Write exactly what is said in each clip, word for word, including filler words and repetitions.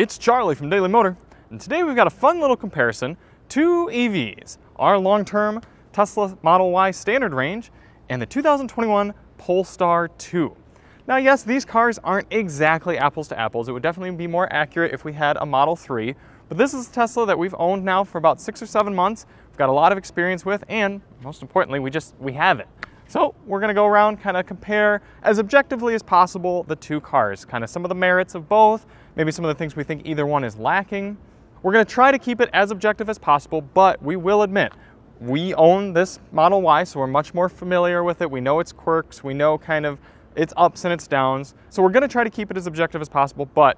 It's Charlie from Daily Motor, and today we've got a fun little comparison to E Vs, our long-term Tesla Model Y standard range and the two thousand twenty-one Polestar two. Now yes, these cars aren't exactly apples to apples. It would definitely be more accurate if we had a Model three, but this is a Tesla that we've owned now for about six or seven months. We've got a lot of experience with, and most importantly, we just, we have it. So we're gonna go around, kind of compare as objectively as possible the two cars, kind of some of the merits of both, maybe some of the things we think either one is lacking. We're gonna try to keep it as objective as possible, but we will admit, we own this Model Y, so we're much more familiar with it. We know its quirks, we know kind of its ups and its downs. So we're gonna try to keep it as objective as possible, but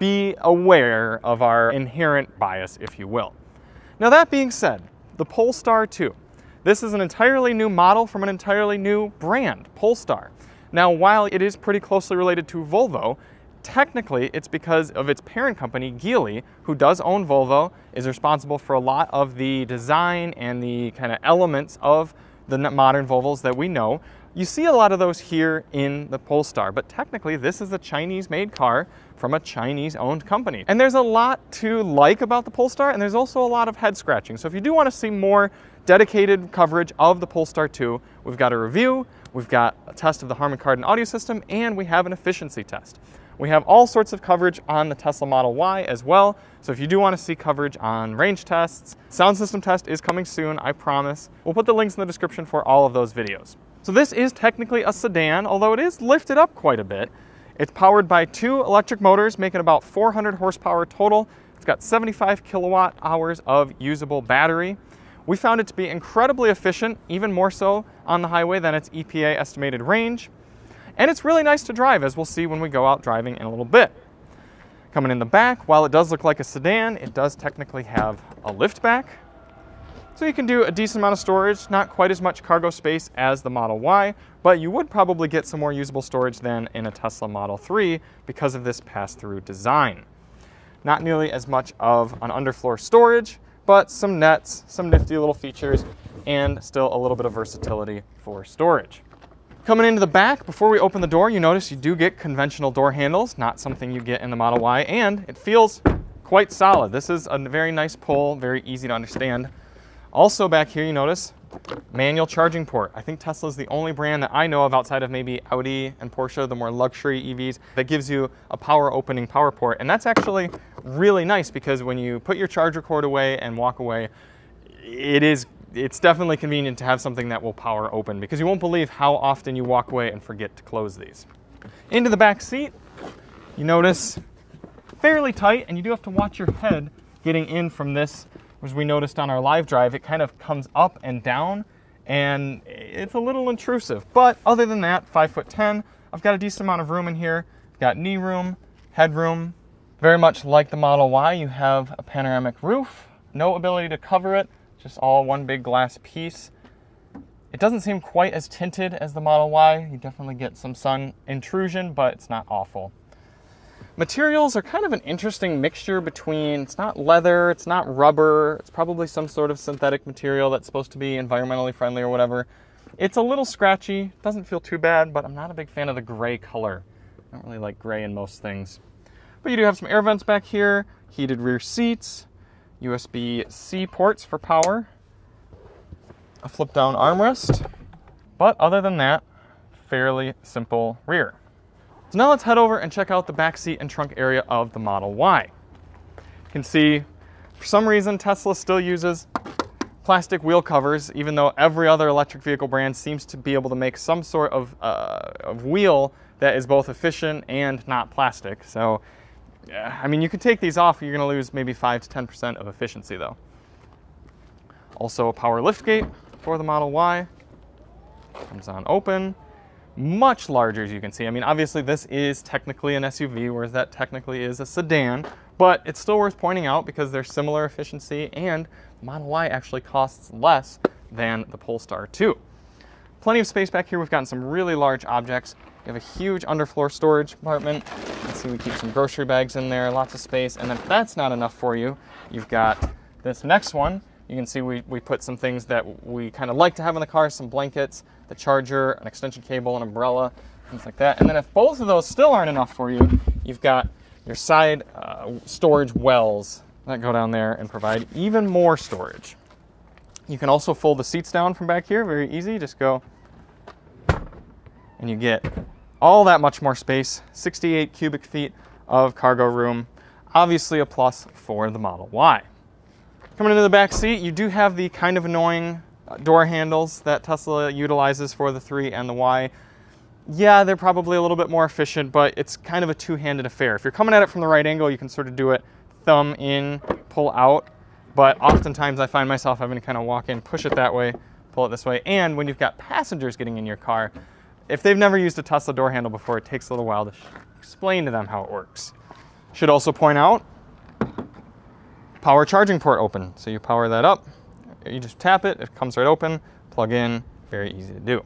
be aware of our inherent bias, if you will. Now that being said, the Polestar two. This is an entirely new model from an entirely new brand, Polestar. Now, while it is pretty closely related to Volvo, technically it's because of its parent company, Geely, who does own Volvo, is responsible for a lot of the design and the kind of elements of the modern Volvos that we know. You see a lot of those here in the Polestar, but technically this is a Chinese-made car from a Chinese-owned company. And there's a lot to like about the Polestar, and there's also a lot of head-scratching. So if you do want to see more dedicated coverage of the Polestar two. We've got a review, we've got a test of the Harman Kardon audio system, and we have an efficiency test. We have all sorts of coverage on the Tesla Model Y as well, so if you do want to see coverage on range tests, sound system test is coming soon, I promise. We'll put the links in the description for all of those videos. So this is technically a sedan, although it is lifted up quite a bit. It's powered by two electric motors, making about four hundred horsepower total. It's got seventy-five kilowatt hours of usable battery. We found it to be incredibly efficient, even more so on the highway than its E P A estimated range. And it's really nice to drive, as we'll see when we go out driving in a little bit. Coming in the back, while it does look like a sedan, it does technically have a lift back. So you can do a decent amount of storage, not quite as much cargo space as the Model Y, but you would probably get some more usable storage than in a Tesla Model three because of this pass-through design. Not nearly as much of an underfloor storage, but some nets, some nifty little features, and still a little bit of versatility for storage. Coming into the back, before we open the door, you notice you do get conventional door handles, not something you get in the Model Y, and it feels quite solid. This is a very nice pull, very easy to understand. Also back here, you notice manual charging port. I think Tesla is the only brand that I know of outside of maybe Audi and Porsche, the more luxury E Vs, that gives you a power opening power port. And that's actually really nice because when you put your charger cord away and walk away, it is, it's definitely convenient to have something that will power open because you won't believe how often you walk away and forget to close these. Into the back seat, you notice fairly tight, and you do have to watch your head getting in from this. As we noticed on our live drive, it kind of comes up and down, and it's a little intrusive. But other than that, five foot ten, I've got a decent amount of room in here. I've got knee room, head room. Very much like the Model Y, you have a panoramic roof, no ability to cover it, just all one big glass piece. It doesn't seem quite as tinted as the Model Y. You definitely get some sun intrusion, but it's not awful. Materials are kind of an interesting mixture between, it's not leather, it's not rubber, it's probably some sort of synthetic material that's supposed to be environmentally friendly or whatever. It's a little scratchy, doesn't feel too bad, but I'm not a big fan of the gray color. I don't really like gray in most things. But you do have some air vents back here, heated rear seats, U S B C ports for power, a flip down armrest, but other than that, fairly simple rear. So now let's head over and check out the back seat and trunk area of the Model Y. You can see, for some reason, Tesla still uses plastic wheel covers, even though every other electric vehicle brand seems to be able to make some sort of, uh, of wheel that is both efficient and not plastic. So, I mean, you can take these off, you're gonna lose maybe five to ten percent of efficiency though. Also a power liftgate for the Model Y. Comes on open. Much larger, as you can see. I mean, obviously this is technically an S U V, whereas that technically is a sedan, but it's still worth pointing out because they're similar efficiency, and Model Y actually costs less than the Polestar two. Plenty of space back here. We've gotten some really large objects. We have a huge underfloor storage compartment. Let's see, we keep some grocery bags in there, lots of space. And if that's not enough for you, you've got this next one. You can see we, we put some things that we kind of like to have in the car, some blankets, the charger, an extension cable, an umbrella, things like that. And then if both of those still aren't enough for you, you've got your side uh, storage wells that go down there and provide even more storage. You can also fold the seats down from back here, very easy. Just go and you get all that much more space, sixty-eight cubic feet of cargo room. Obviously a plus for the Model Y. Coming into the back seat, you do have the kind of annoying door handles that Tesla utilizes for the three and the Y. Yeah, they're probably a little bit more efficient, but it's kind of a two-handed affair. If you're coming at it from the right angle, you can sort of do it thumb in, pull out, but oftentimes I find myself having to kind of walk in, push it that way, pull it this way. And when you've got passengers getting in your car, if they've never used a Tesla door handle before, it takes a little while to explain to them how it works. Should also point out, power charging port open. So you power that up, you just tap it, it comes right open, plug in, very easy to do.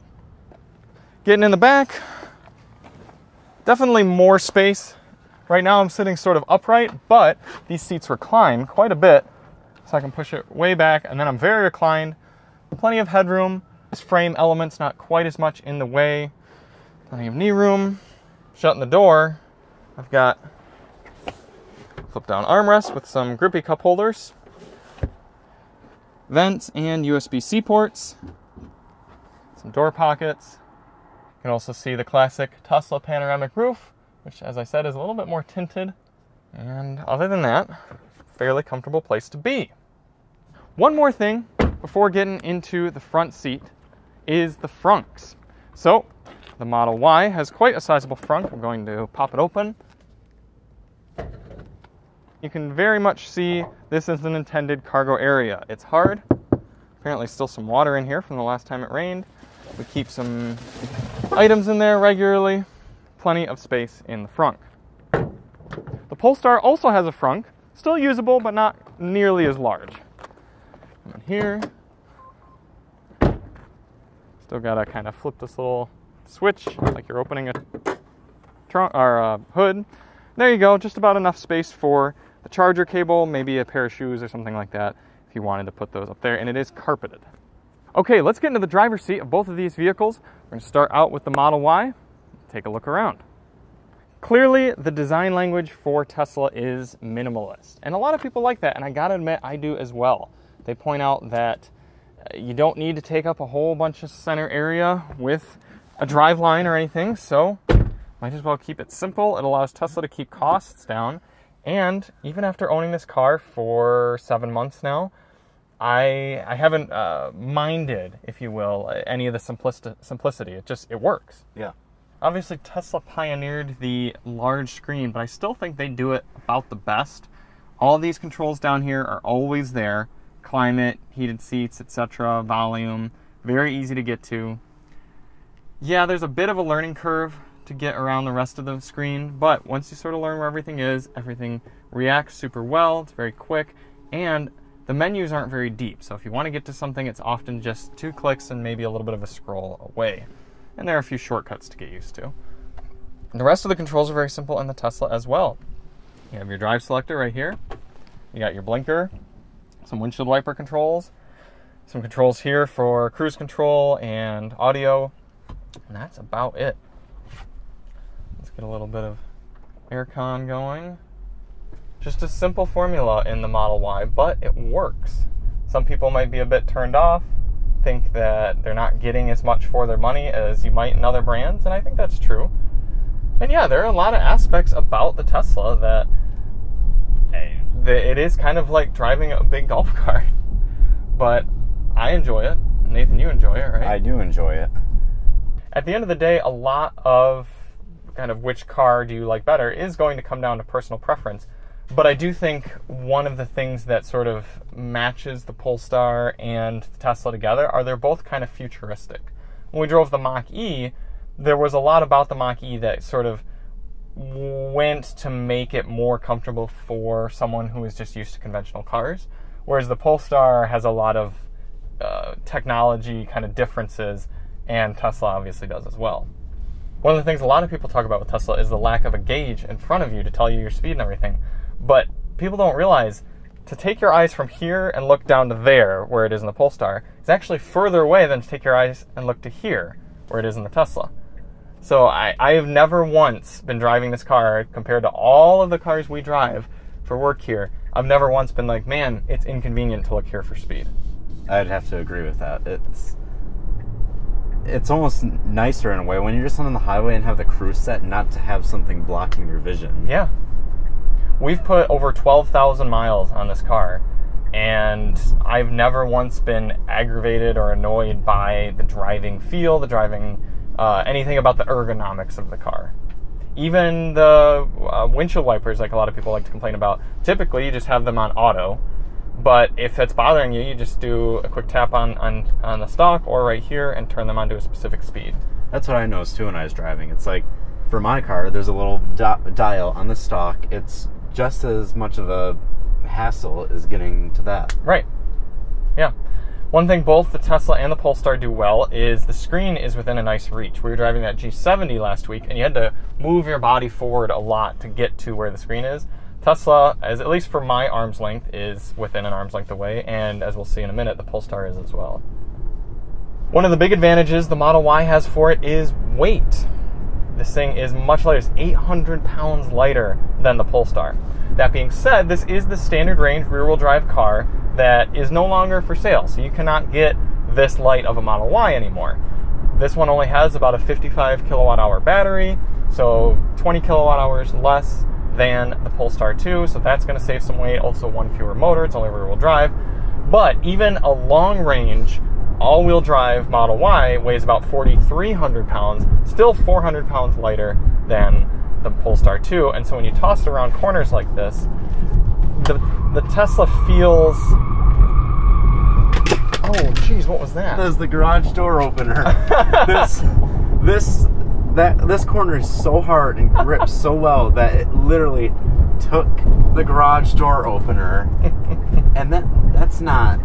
Getting in the back, definitely more space. Right now I'm sitting sort of upright, but these seats recline quite a bit, so I can push it way back, and then I'm very reclined. Plenty of headroom. This frame element's not quite as much in the way. Plenty of knee room. Shutting the door, I've got flip down armrest with some grippy cup holders, vents and U S B C ports, some door pockets. You can also see the classic Tesla panoramic roof, which, as I said, is a little bit more tinted. And other than that, fairly comfortable place to be. One more thing before getting into the front seat is the frunks. So the Model Y has quite a sizable frunk. I'm going to pop it open. You can very much see this is an intended cargo area. It's hard. Apparently still some water in here from the last time it rained. We keep some items in there regularly. Plenty of space in the frunk. The Polestar also has a frunk, still usable but not nearly as large. And then here, still gotta kind of flip this little switch like you're opening a trunk or a hood. There you go, just about enough space for the charger cable, maybe a pair of shoes or something like that if you wanted to put those up there, and it is carpeted. Okay, let's get into the driver's seat of both of these vehicles. We're going to start out with the Model Y. Take a look around. Clearly, the design language for Tesla is minimalist. And a lot of people like that, and I gotta admit, I do as well. They point out that you don't need to take up a whole bunch of center area with a driveline or anything, so might as well keep it simple. It allows Tesla to keep costs down. And even after owning this car for seven months now, I, I haven't uh, minded, if you will, any of the simplicity. simplicity. It just, it works. Yeah. Obviously, Tesla pioneered the large screen, but I still think they do it about the best. All these controls down here are always there. Climate, heated seats, et cetera, volume, very easy to get to. Yeah, there's a bit of a learning curve to get around the rest of the screen, but once you sort of learn where everything is, everything reacts super well, it's very quick, and the menus aren't very deep, so if you want to get to something, it's often just two clicks and maybe a little bit of a scroll away. And there are a few shortcuts to get used to. And the rest of the controls are very simple in the Tesla as well. You have your drive selector right here. You got your blinker, some windshield wiper controls, some controls here for cruise control and audio, and that's about it. Let's get a little bit of aircon going. Just a simple formula in the Model Y, but it works. Some people might be a bit turned off, think that they're not getting as much for their money as you might in other brands, and I think that's true. And yeah, there are a lot of aspects about the Tesla that, that it is kind of like driving a big golf cart, but I enjoy it. Nathan, you enjoy it, right? I do enjoy it. At the end of the day, a lot of kind of which car do you like better is going to come down to personal preference. But I do think one of the things that sort of matches the Polestar and the Tesla together are they're both kind of futuristic. When we drove the Mach-E, there was a lot about the Mach-E that sort of went to make it more comfortable for someone who is just used to conventional cars, whereas the Polestar has a lot of uh, technology kind of differences, and Tesla obviously does as well. One of the things a lot of people talk about with Tesla is the lack of a gauge in front of you to tell you your speed and everything. But people don't realize to take your eyes from here and look down to there, where it is in the Polestar, is actually further away than to take your eyes and look to here, where it is in the Tesla. So I, I have never once been driving this car, compared to all of the cars we drive, for work here, I've never once been like, man, it's inconvenient to look here for speed. I'd have to agree with that. It's it's almost nicer in a way when you're just on the highway and have the cruise set, not to have something blocking your vision. Yeah. We've put over twelve thousand miles on this car, and I've never once been aggravated or annoyed by the driving feel, the driving, uh, anything about the ergonomics of the car. Even the uh, windshield wipers, like a lot of people like to complain about, typically you just have them on auto. But if that's bothering you, you just do a quick tap on, on, on the stock or right here and turn them onto a specific speed. That's what I noticed too when I was driving. It's like, for my car, there's a little dial on the stock. It's just as much of a hassle as getting to that. Right. Yeah. One thing both the Tesla and the Polestar do well is the screen is within a nice reach. We were driving that G seventy last week, and you had to move your body forward a lot to get to where the screen is. Tesla, as at least for my arm's length, is within an arm's length away, and as we'll see in a minute, the Polestar is as well. One of the big advantages the Model Y has for it is weight. This thing is much lighter. It's eight hundred pounds lighter than the Polestar. That being said, this is the standard range rear-wheel drive car that is no longer for sale, so you cannot get this light of a Model Y anymore. This one only has about a fifty-five kilowatt hour battery, so twenty kilowatt hours less than the Polestar two, so that's going to save some weight. Also, one fewer motor. It's only rear-wheel drive. But even a long-range, all-wheel drive Model Y weighs about forty-three hundred pounds, still four hundred pounds lighter than the Polestar two. And so when you toss it around corners like this, the, the Tesla feels... Oh, geez, what was that? That was the garage door opener. this... this That this corner is so hard and grips so well that it literally took the garage door opener, and that that's not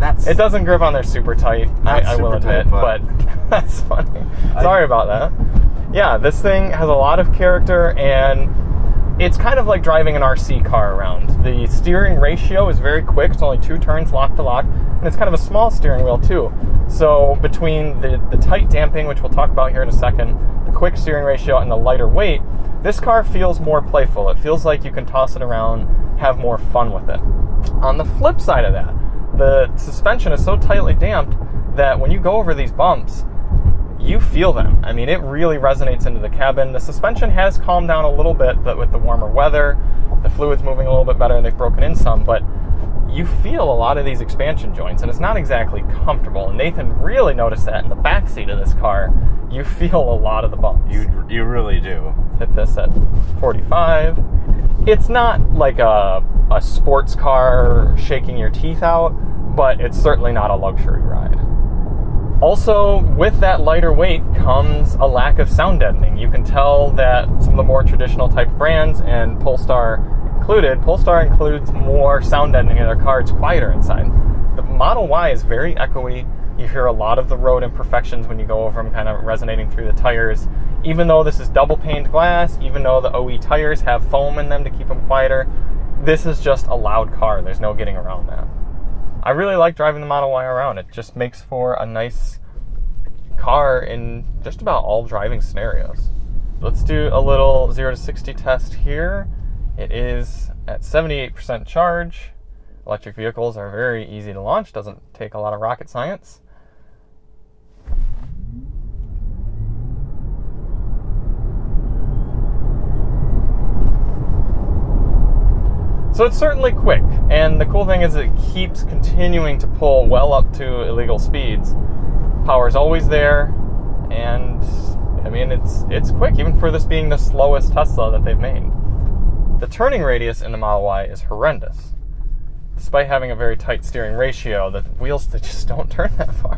that's it doesn't grip on there super tight. I, super I will tight, admit, but, but that's funny. Sorry I, about that. Yeah, this thing has a lot of character, and it's kind of like driving an R C car around. The steering ratio is very quick. It's only two turns lock to lock, and it's kind of a small steering wheel too. So between the, the tight damping, which we'll talk about here in a second, the quick steering ratio, and the lighter weight, this car feels more playful. It feels like you can toss it around, have more fun with it. On the flip side of that, the suspension is so tightly damped that when you go over these bumps, you feel them. I mean, it really resonates into the cabin. The suspension has calmed down a little bit, but with the warmer weather, the fluid's moving a little bit better, and they've broken in some, but you feel a lot of these expansion joints, and it's not exactly comfortable. And Nathan really noticed that in the back seat of this car. You feel a lot of the bumps. You you really do. Hit this at forty-five. It's not like a, a sports car shaking your teeth out, but it's certainly not a luxury ride. Also, with that lighter weight comes a lack of sound deadening. You can tell that some of the more traditional type brands, and Polestar included, Polestar includes more sound deadening in their car. It's quieter inside. The Model Y is very echoey. You hear a lot of the road imperfections when you go over them, kind of resonating through the tires. Even though this is double paned glass, even though the O E tires have foam in them to keep them quieter, this is just a loud car. There's no getting around that. I really like driving the Model Y around. It just makes for a nice car in just about all driving scenarios. Let's do a little zero to sixty test here. It is at seventy-eight percent charge. Electric vehicles are very easy to launch. Doesn't take a lot of rocket science. So it's certainly quick. And the cool thing is it keeps continuing to pull well up to illegal speeds. Power's always there. And I mean, it's, it's quick, even for this being the slowest Tesla that they've made. The turning radius in the Model Y is horrendous. Despite having a very tight steering ratio, the wheels that just don't turn that far.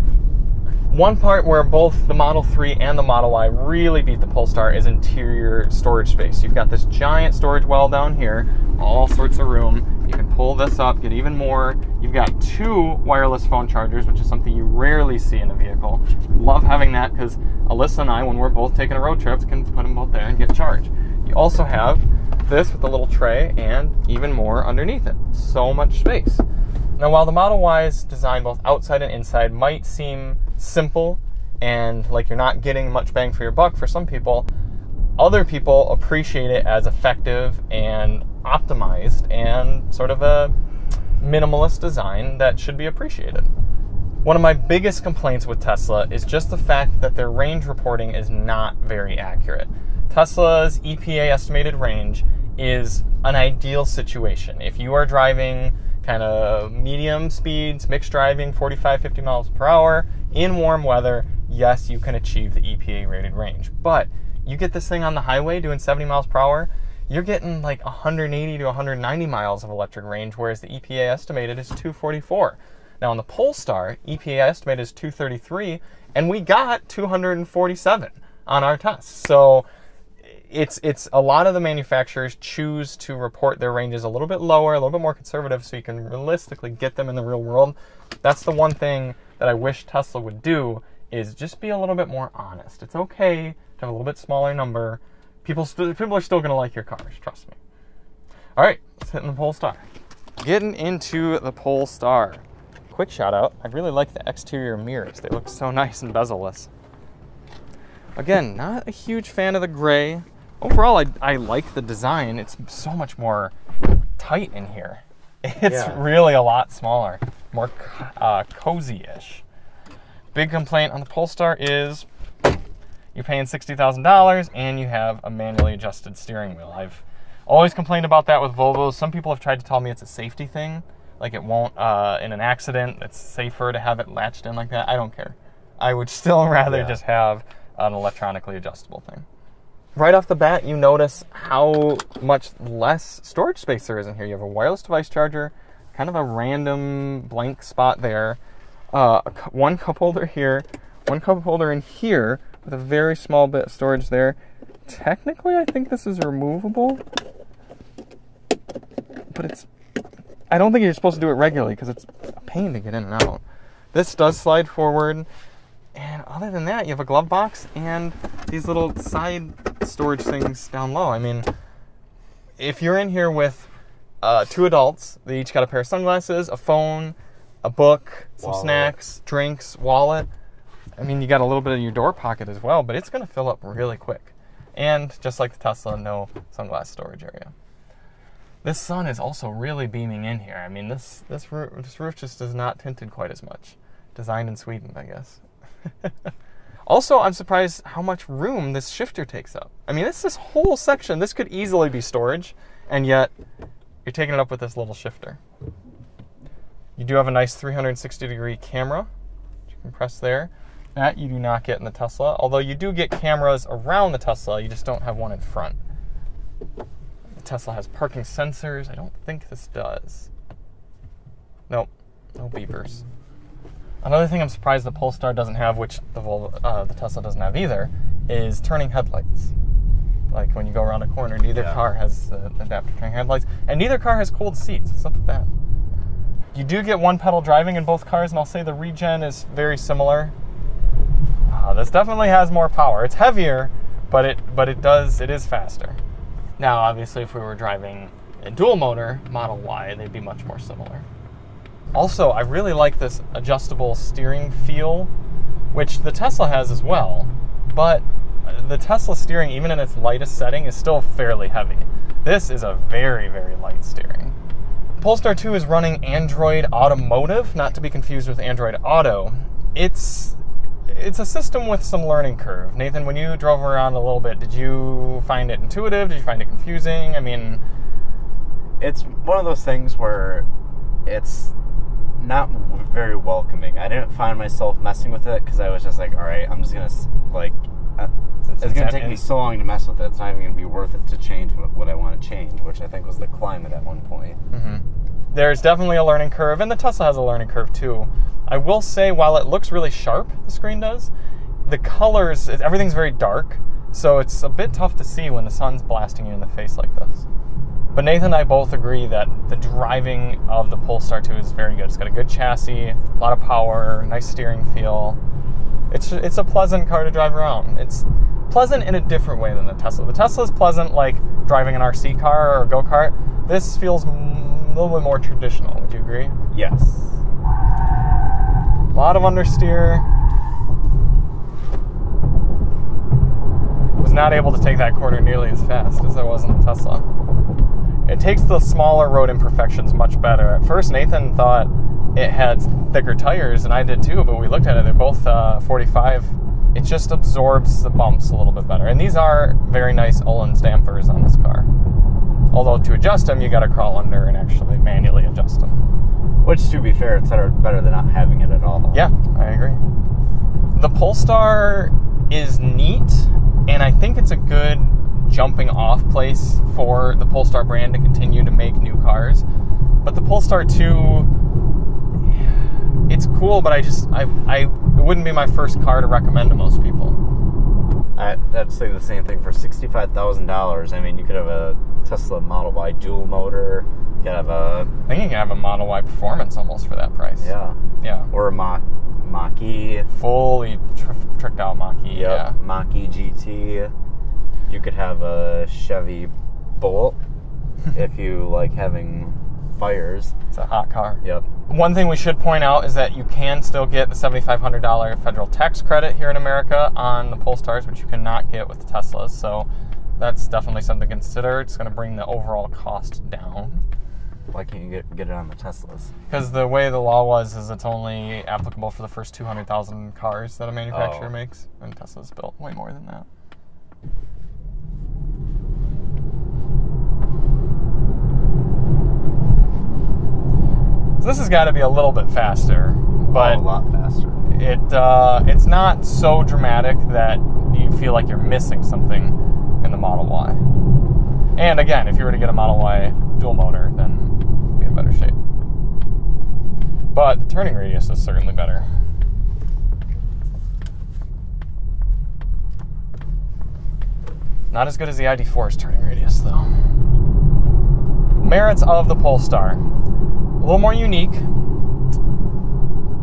One part where both the Model three and the Model Y really beat the Polestar is interior storage space. You've got this giant storage well down here, all sorts of room. You can pull this up, get even more. You've got two wireless phone chargers, which is something you rarely see in a vehicle. Love having that because Alyssa and I, when we're both taking a road trip, can put them both there and get charged. You also have this with a little tray and even more underneath it. So much space. Now, while the Model Y's design both outside and inside might seem simple and like you're not getting much bang for your buck for some people, other people appreciate it as effective and optimized and sort of a minimalist design that should be appreciated. One of my biggest complaints with Tesla is just the fact that their range reporting is not very accurate. Tesla's E P A estimated range is an ideal situation. If you are driving kind of medium speeds, mixed driving, forty-five, fifty miles per hour in warm weather, yes, you can achieve the E P A rated range. But you get this thing on the highway doing seventy miles per hour, you're getting like one hundred eighty to one hundred ninety miles of electric range, whereas the E P A estimated is two forty-four. Now on the Polestar, E P A estimated is two thirty-three, and we got two forty-seven on our test. So it's, it's a lot of the manufacturers choose to report their ranges a little bit lower, a little bit more conservative, so you can realistically get them in the real world. That's the one thing that I wish Tesla would do, is just be a little bit more honest. It's okay to have a little bit smaller number. People, st people are still gonna like your cars, trust me. All right, let's hit in the Polestar. Getting into the Polestar. Quick shout out, I really like the exterior mirrors. They look so nice and bezel-less. Again, not a huge fan of the gray. Overall, I, I like the design. It's so much more tight in here. It's yeah. really a lot smaller, more uh, cozy-ish. Big complaint on the Polestar is you're paying sixty thousand dollars and you have a manually adjusted steering wheel. I've always complained about that with Volvos. Some people have tried to tell me it's a safety thing, like it won't, uh, in an accident, it's safer to have it latched in like that. I don't care. I would still rather yeah. just have an electronically adjustable thing. Right off the bat, you notice how much less storage space there is in here. You have a wireless device charger, kind of a random blank spot there. Uh, one cup holder here, one cup holder in here, with a very small bit of storage there. Technically, I think this is removable, but it's, I don't think you're supposed to do it regularly because it's a pain to get in and out. This does slide forward, and other than that, you have a glove box and these little side storage things down low. I mean, if you're in here with uh, two adults, they each got a pair of sunglasses, a phone, a book, some wallet. snacks, drinks, wallet. I mean, you got a little bit in your door pocket as well, but it's gonna fill up really quick. And just like the Tesla, no sunglass storage area. This sun is also really beaming in here. I mean, this, this, roof, this roof just is not tinted quite as much. Designed in Sweden, I guess. Also, I'm surprised how much room this shifter takes up. I mean, this, this whole section, this could easily be storage, and yet you're taking it up with this little shifter. You do have a nice three sixty degree camera, which you can press there. That you do not get in the Tesla, although you do get cameras around the Tesla, you just don't have one in front. The Tesla has parking sensors. I don't think this does. Nope, no beepers. Another thing I'm surprised the Polestar doesn't have, which the, Volvo, uh, the Tesla doesn't have either, is turning headlights. Like when you go around a corner, neither yeah. car has uh, adaptive turning headlights, and neither car has cooled seats. It's up to that. You do get one pedal driving in both cars, and I'll say the regen is very similar. Uh, this definitely has more power. It's heavier, but it but it does it is faster. Now, obviously, if we were driving a dual motor Model Y, they'd be much more similar. Also, I really like this adjustable steering feel, which the Tesla has as well. But the Tesla steering, even in its lightest setting, is still fairly heavy. This is a very very light steering. Polestar two is running Android Automotive, not to be confused with Android Auto. It's It's a system with some learning curve. Nathan, when you drove around a little bit, did you find it intuitive? Did you find it confusing? I mean, it's one of those things where it's not very welcoming. I didn't find myself messing with it because I was just like, all right, I'm just going to, like, uh, it's going to take me so long to mess with it. It's not even going to be worth it to change what, what I want to change, which I think was the climate at one point. Mm-hmm. There's definitely a learning curve, and the Tesla has a learning curve, too. I will say, while it looks really sharp, the screen does, the colors, everything's very dark, so it's a bit tough to see when the sun's blasting you in the face like this. But Nathan and I both agree that the driving of the Polestar two is very good. It's got a good chassis, a lot of power, nice steering feel. It's, it's a pleasant car to drive around. It's pleasant in a different way than the Tesla. The Tesla's pleasant like driving an R C car or a go-kart. This feels a little bit more traditional. Would you agree? Yes. A lot of understeer. Was not able to take that corner nearly as fast as I was in the Tesla. It takes the smaller road imperfections much better. At first, Nathan thought it had thicker tires, and I did too, but we looked at it, they're both uh, forty-five. It just absorbs the bumps a little bit better. And these are very nice Ohlins dampers on this car. Although to adjust them, you gotta crawl under and actually manually adjust them. Which, to be fair, it's better, better than not having it at all. Yeah, I agree. The Polestar is neat, and I think it's a good jumping off place for the Polestar brand to continue to make new cars. But the Polestar two, it's cool, but I just, I, I it wouldn't be my first car to recommend to most people. I, I'd say the same thing. For sixty-five thousand dollars, I mean, you could have a Tesla Model Y dual motor. You could have a... I think you can have a Model Y Performance almost for that price. Yeah. Yeah. Or a Mach, Mach-E. Fully tr tricked out Mach-E, yep. Yeah. Mach-E G T. You could have a Chevy Bolt if you like having fires. It's a hot car. Yep. One thing we should point out is that you can still get the seven thousand five hundred dollar federal tax credit here in America on the Polestars, which you cannot get with the Teslas. So that's definitely something to consider. It's going to bring the overall cost down. Why can't you get, get it on the Teslas? Because the way the law was is it's only applicable for the first two hundred thousand cars that a manufacturer oh. makes. And Tesla's built way more than that. So this has got to be a little bit faster, but oh, a lot faster. It uh, it's not so dramatic that you feel like you're missing something in the Model Y. And again, if you were to get a Model Y dual motor, then you'd be in better shape. But the turning radius is certainly better. Not as good as the I D four's turning radius, though. Merits of the Polestar. A little more unique.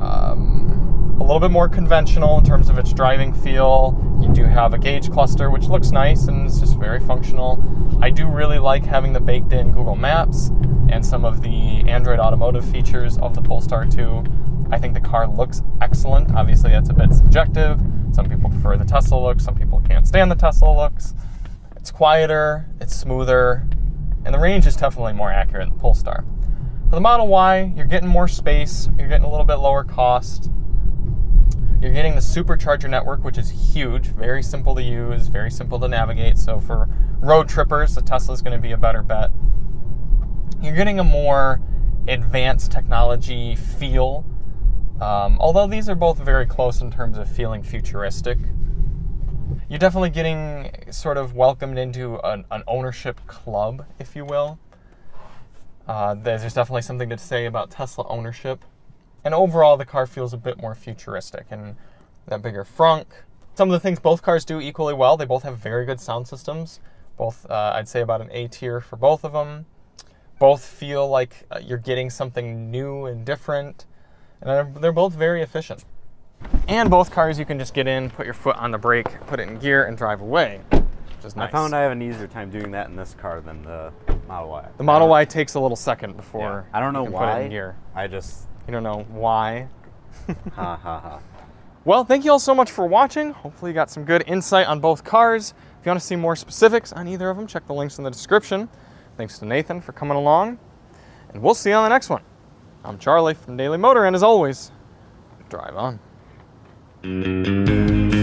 Um, a little bit more conventional in terms of its driving feel. You do have a gauge cluster, which looks nice and is just very functional. I do really like having the baked-in Google Maps and some of the Android Automotive features of the Polestar two. I think the car looks excellent. Obviously, that's a bit subjective. Some people prefer the Tesla look. Some people can't stand the Tesla looks. It's quieter, it's smoother, and the range is definitely more accurate than the Polestar. For the Model Y, you're getting more space, you're getting a little bit lower cost, you're getting the supercharger network, which is huge, very simple to use, very simple to navigate, so for road trippers, the Tesla's gonna be a better bet. You're getting a more advanced technology feel, um, although these are both very close in terms of feeling futuristic. You're definitely getting sort of welcomed into an, an ownership club, if you will. Uh, there's definitely something to say about Tesla ownership. And overall, the car feels a bit more futuristic. And that bigger frunk. Some of the things both cars do equally well. They both have very good sound systems. Both, uh, I'd say about an A tier for both of them. Both feel like you're getting something new and different. And they're, they're both very efficient. And both cars you can just get in, put your foot on the brake, put it in gear, and drive away, which is nice. I found I have an easier time doing that in this car than the Model Y. The Model Y takes a little second before yeah. I don't know you can why. Put it in gear. I just... You don't know why. Ha, ha, ha. Well, thank you all so much for watching. Hopefully you got some good insight on both cars. If you want to see more specifics on either of them, check the links in the description. Thanks to Nathan for coming along, and we'll see you on the next one. I'm Charlie from Daily Motor, and as always, drive on. Thank you.